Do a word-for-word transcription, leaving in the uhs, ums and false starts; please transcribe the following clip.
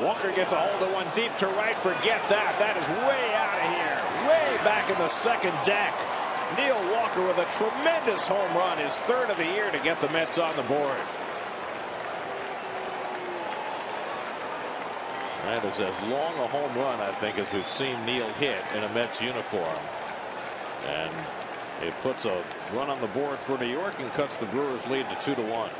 Walker gets a hold of one deep to right. Forget that. That is way out of here. Way back in the second deck. Neil Walker with a tremendous home run, his third of the year, to get the Mets on the board. That is as long a home run, I think, as we've seen Neil hit in a Mets uniform. And it puts a run on the board for New York and cuts the Brewers' lead to two to one.